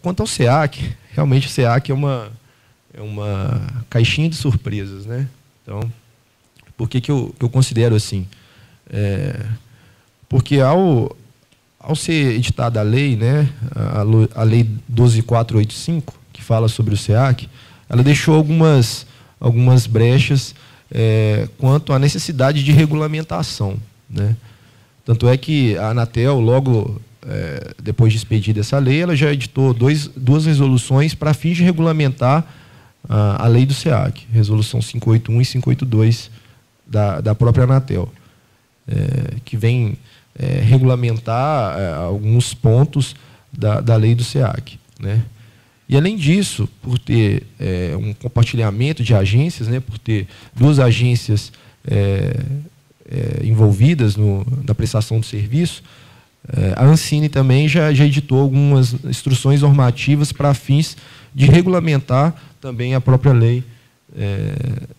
Quanto ao SEAC, realmente o SEAC é uma caixinha de surpresas, né? Então, por que eu considero assim? Porque ao ser editada a lei, né, a Lei 12.485, que fala sobre o SEAC, ela deixou algumas brechas quanto à necessidade de regulamentação, né? Tanto é que a Anatel, logo depois de expedida essa lei, ela já editou duas resoluções para fins de regulamentar a lei do SEAC, Resolução 581 e 582 da própria Anatel, que vem regulamentar alguns pontos da lei do SEAC, né? E, além disso, por ter um compartilhamento de agências, né, por ter duas agências envolvidas na prestação do serviço, a Ancine também já editou algumas instruções normativas para fins de regulamentar também a própria lei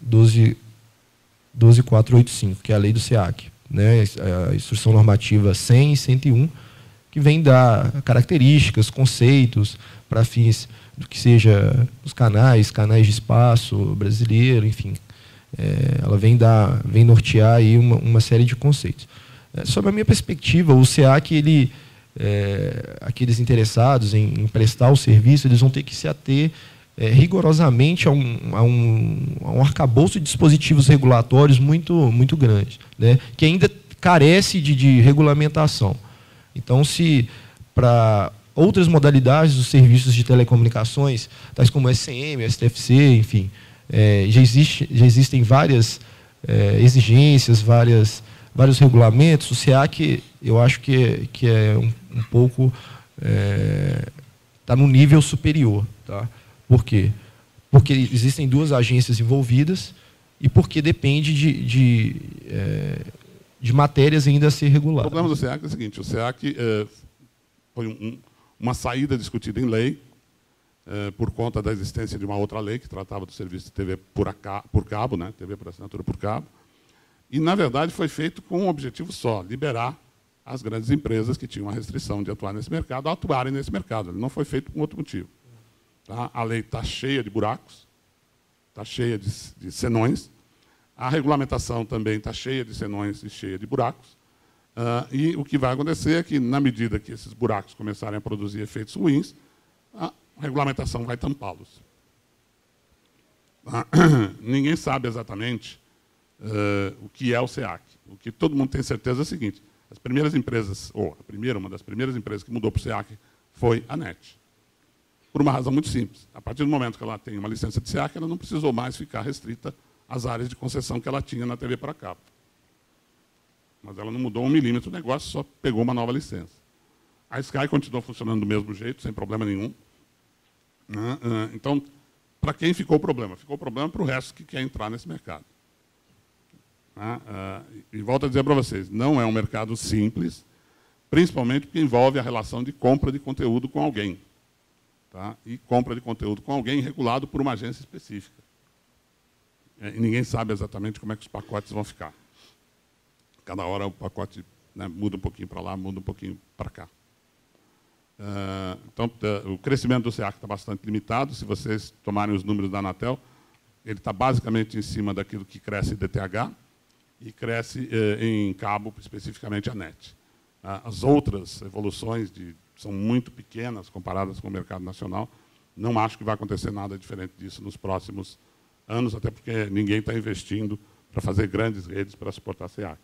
12.485, que é a lei do SEAC, né, a instrução normativa 100 e 101, que vem dar características, conceitos para fins do que seja os canais de espaço brasileiro, enfim. Ela vem nortear aí uma série de conceitos. Sobre a minha perspectiva, o SEAC, aqueles interessados em prestar o serviço, eles vão ter que se ater rigorosamente a um arcabouço de dispositivos regulatórios muito grande, né, que ainda carece de regulamentação. Então, se para outras modalidades dos serviços de telecomunicações, tais como SCM, STFC, enfim, já existem várias exigências, vários regulamentos, o SEAC, eu acho que é um pouco... está num nível superior. Tá? Por quê? Porque existem duas agências envolvidas e porque depende de matérias ainda a ser reguladas. O problema do SEAC é o seguinte, o SEAC foi uma saída discutida em lei, por conta da existência de uma outra lei que tratava do serviço de TV por cabo, né, TV por assinatura por cabo, e, na verdade, foi feito com um objetivo só, liberar as grandes empresas que tinham a restrição de atuar nesse mercado, a atuarem nesse mercado. Ele não foi feito por outro motivo. Tá? A lei está cheia de buracos, está cheia de senões, a regulamentação também está cheia de senões e cheia de buracos, e o que vai acontecer é que, na medida que esses buracos começarem a produzir efeitos ruins, a regulamentação vai tampá-los. Ninguém sabe exatamente o que é o SEAC. O que todo mundo tem certeza é o seguinte: as primeiras empresas, ou uma das primeiras empresas que mudou para o SEAC foi a NET. Por uma razão muito simples. A partir do momento que ela tem uma licença de SEAC, ela não precisou mais ficar restrita às áreas de concessão que ela tinha na TV para cabo. Mas ela não mudou um milímetro o negócio, só pegou uma nova licença. A Sky continuou funcionando do mesmo jeito, sem problema nenhum. Então, para quem ficou o problema? Ficou o problema para o resto que quer entrar nesse mercado. E volto a dizer para vocês, não é um mercado simples, principalmente porque envolve a relação de compra de conteúdo com alguém. Tá? E compra de conteúdo com alguém regulado por uma agência específica. E ninguém sabe exatamente como é que os pacotes vão ficar. Cada hora o pacote, né, muda um pouquinho para lá, muda um pouquinho para cá. Então, o crescimento do SEAC está bastante limitado. Se vocês tomarem os números da Anatel, ele está basicamente em cima daquilo que cresce DTH e cresce em cabo, especificamente a NET. As outras evoluções são muito pequenas comparadas com o mercado nacional. Não acho que vai acontecer nada diferente disso nos próximos anos, até porque ninguém está investindo para fazer grandes redes para suportar a SEAC.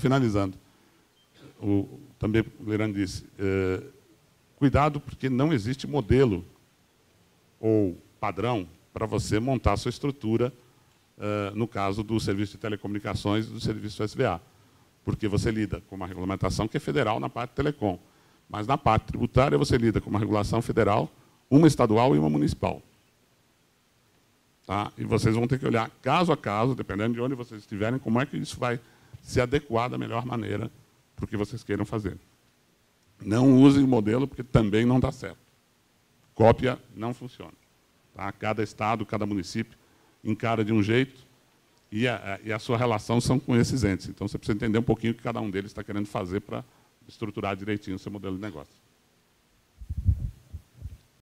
Finalizando, também o Leirano disse, cuidado, porque não existe modelo ou padrão para você montar a sua estrutura, no caso do serviço de telecomunicações e do serviço SVA, porque você lida com uma regulamentação que é federal na parte telecom, mas na parte tributária você lida com uma regulação federal, uma estadual e uma municipal. Tá? E vocês vão ter que olhar caso a caso, dependendo de onde vocês estiverem, como é que isso vai se adequar da melhor maneira para o que vocês queiram fazer. Não usem o modelo, porque também não dá certo. Cópia não funciona. Tá? Cada estado, cada município encara de um jeito e a sua relação são com esses entes. Então, você precisa entender um pouquinho o que cada um deles está querendo fazer para estruturar direitinho o seu modelo de negócio.